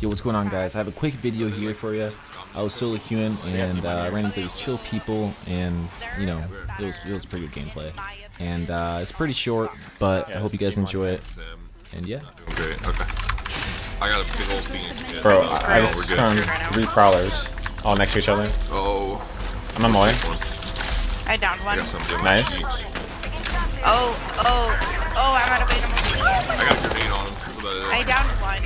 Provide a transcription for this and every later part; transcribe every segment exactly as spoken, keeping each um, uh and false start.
Yo, what's going on, guys? I have a quick video here for you. I was solo queuing and uh, I ran into these chill people, and you know, it was it was pretty good gameplay. And uh, it's pretty short, but I hope you guys enjoy it. And yeah. Okay. Okay. I got a big old thing. Bro, I just found three prowlers all next to each other. Oh. I'm on my way. I downed one. Nice. Oh, oh, oh! I ran a big one. I got a grenade on him. I downed one.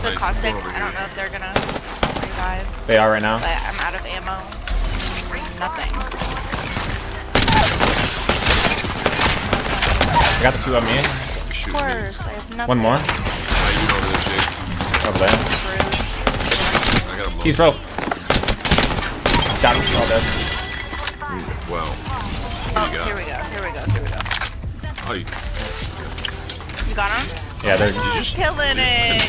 They're caustic. I don't know if they're gonna revive. They are right now. But I'm out of ammo. Nothing. I got the two on me. Of course, I have nothing. One more. Oh, man. He's broke. Got him. All dead. Wow. Oh, here we go. Here we go. Here we go. You got him? Yeah, they're just killing it.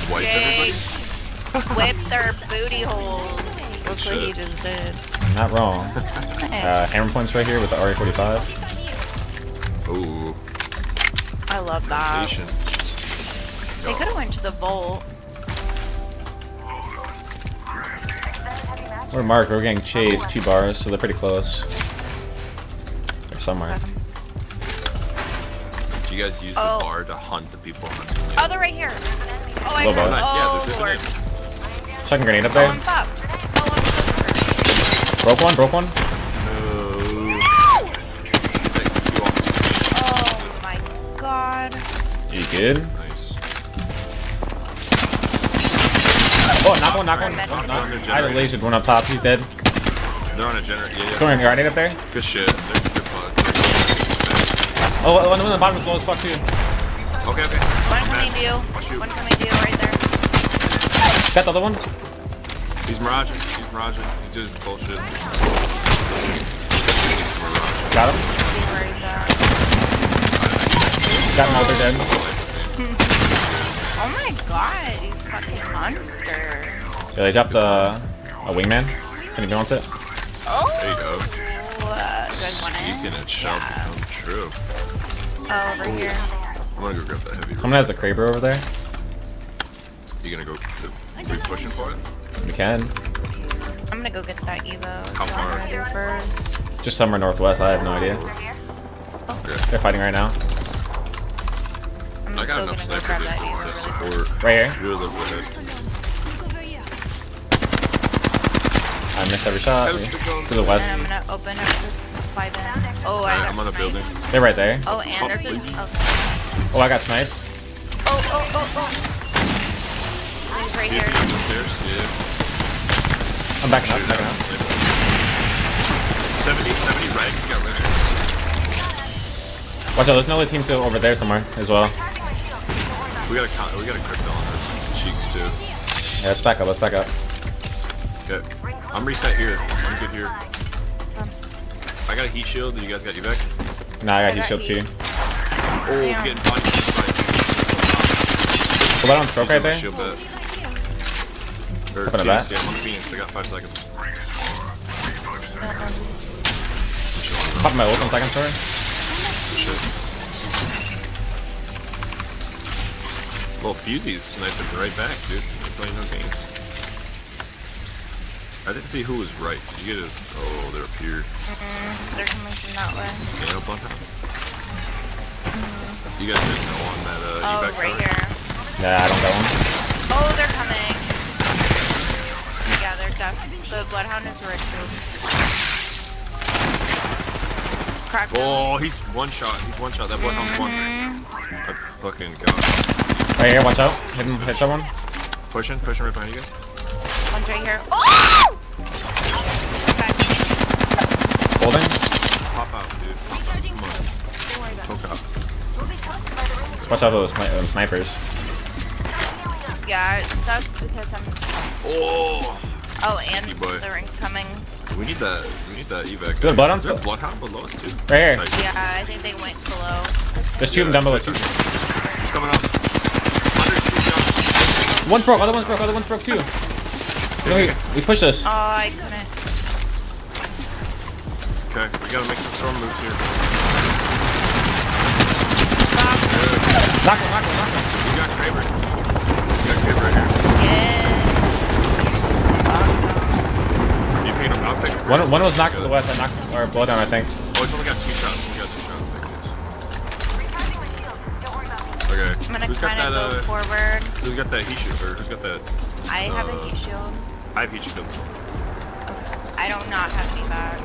Whip their booty holes. Look what he just did. I'm not wrong. uh, hammer points right here with the R A forty-five. Ooh. I love that. They could have went to the vault. We're marked. We're getting chased two bars, so they're pretty close. They're somewhere. You guys use oh. the bar to hunt the people. Oh, they're right here. Oh, I got nice. Oh, yeah, there's second grenade up there. Oh, oh, broke one, broke one. No. No. Oh my god. You good? Nice. Oh, knock one, knock one. Oh, knock. I had a laser one up top. He's dead. They're on a generator. Yeah, yeah. He's going a grenade up there. Good shit. They're Oh, the one on the bottom is low as fuck too. Okay, okay. One coming to you. One coming to you right there. Got the other one. He's Mirage. He's Mirage. He's just bullshit. Got him. Got him out there dead. Oh my god, you fucking monster. Yeah, they dropped uh, a wingman. Can you go on to it? Oh. There you go. Uh, good one in. He's gonna jump. Yeah. I'm true. Oh, over Ooh. here. I'm gonna go grab that heavy. Someone has a Kraber over there. You gonna go push him for it? You can. I'm gonna go get that Evo. How far? Just somewhere northwest. I have no idea. Oh. Okay. They're fighting right now. I'm I got enough sniper to support. Right here. You're the I missed every shot. To the west. I'm gonna open up this five in. Oh, I got I'm on the building. They're right there. Oh, and there's a... oh. oh, I got sniped. Oh, oh, oh, oh. He's right here. I'm backing up, backing up. seventy, seventy right. Got rid. Watch out, there's another team still over there somewhere as well. We got a, we got a crypto on our cheeks too. Yeah, let's back up, let's back up. Okay. I'm reset here. I'm good here. Um, I got a heat shield. You guys got evac? Nah, I got I heat got shield heat. too. Oh, yeah. Getting body. Put that on stroke right there. Shield bet. Or, yeah, yeah, I'm on Phoenix. I got five seconds. Uh-huh. Pop my ult on second story. Shit. Little Fusey's sniping right back, dude. They're playing no games. I didn't see who was right. Did you get a... oh, they're up here. Mm-mm, they're coming from that way. Yeah, up on top. Mm-hmm. You guys didn't know on that, uh, oh, right tower? Here. Nah, I don't got one. Oh, they're coming. Yeah, they're definitely... the Bloodhound is right too. Cracked oh, he's one shot. He's one shot. That Bloodhound's mm-hmm. one. I fucking got. Right here, watch out. Hit him, hit someone. Pushing, pushing right behind you guys. One's right here. Oh! Holding. Pop out, dude. Pop out. Come on. Poke out. Watch out for those um, snipers. Yeah, that's because I'm... oh! Oh, and the ring's coming. We need that, we need that evac. Dude, Bloodhound? Is there a Bloodhound below us, dude? Right here. Yeah, I think they went below. There's two of them down below. He's coming up. One's broke, other one's broke, other one's broke too. No, we, we pushed us. Oh, I couldn't. Okay, we gotta make some storm moves here. Knock him, knock him, knock him. We got Kraber. We got Kraber right here. One, one was knocked to the west. I knocked our Bloodhound, I think. Oh, it's only got two shots. It's only got two shots. Okay. I'm gonna kind of go uh, forward. Who's got that heat shield? Or who's got that? I uh, have a heat shield. I have heat shield. Okay. I don't not have feedback.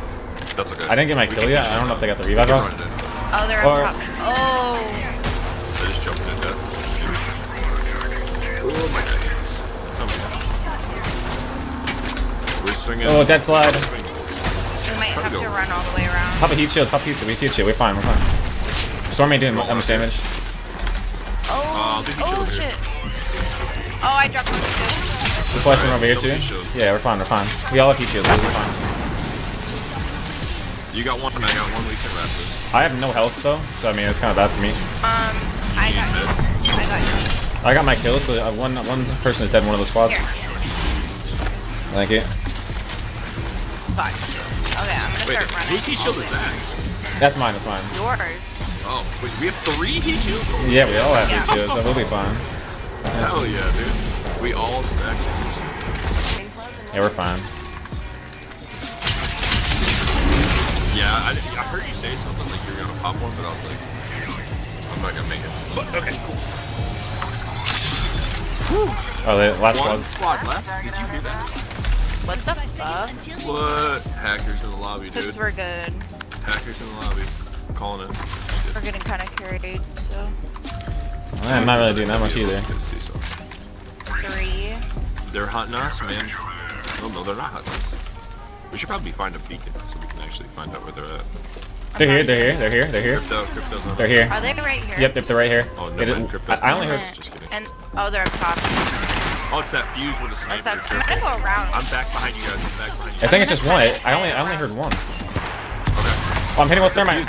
That's okay. I didn't get my we kill yet. I don't know if they got the revive on. Oh, they're or... up top. Oh. They just jumped in death. Oh my god. We're swinging. Oh, dead slide. We might have to run all the way around. Pop a heat shield. Pop a heat shield. We heat shield. We're fine. We're fine. Storm ain't doing that much damage. Oh, oh shit! Here. Oh, I dropped one too. We're right, over here too. Yeah, we're fine. We're fine. We all have heat shields. We're fine. You got one, and I got one. We can wrap this. I have no health though, so I mean it's kind of bad for me. Um, I got, I got you. I got my kills. So I, one one person is dead in one of the squads. Here. Thank you. Fuck. Okay, I'm gonna wait, start running. Whose heat shield is that? That's mine. That's mine. Yours. Oh, wait, we have three heat shields? Yeah, we all have yeah. heat shields, so we'll be fine. Hell yeah, dude. We all stacked heat shields. Yeah, we're fine. Yeah, I, I heard you say something like you're gonna pop one, but I was like, I'm not gonna make it. But, okay, cool. Whew. Oh, the last one squad left? Did you hear that? What's up, Bob? What? Hackers in the lobby, dude. Because we're good. Hackers in the lobby. I'm calling it. We're getting kind of carried, so. Well, I'm not really doing that much either. Three. They're hot nuts, man. Oh no, they're not hot nuts. We should probably find a beacon so we can actually find out where they're at. They're here. They're here. They're here. They're here. Crypto, crypto's not they're here. Are they right here? Yep, they're right here. Oh no, Crypto's I only heard. Just kidding. And oh, they're up top. Oh, it's that fuse with a sniper. I'm gonna go around. I'm back behind you guys. I'm back behind you. I think it's just one. I only, I only heard one. Okay. Oh, I'm hitting with thermite.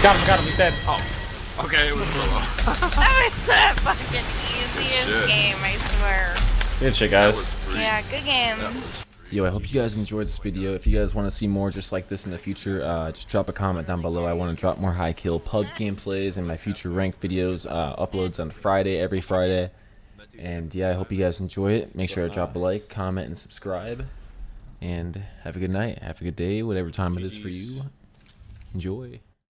Got him, got him, he's dead. Oh. Okay, it was so low. That was the fucking easiest game, I swear. Good shit, guys. Yeah, good game. Yo, I hope you guys enjoyed this video. If you guys want to see more just like this in the future, uh, just drop a comment down below. I want to drop more high kill pub gameplays and my future ranked videos. Uh, uploads on Friday, every Friday. And yeah, I hope you guys enjoy it. Make sure to drop a like, comment, and subscribe. And have a good night, have a good day, whatever time it is for you. Enjoy.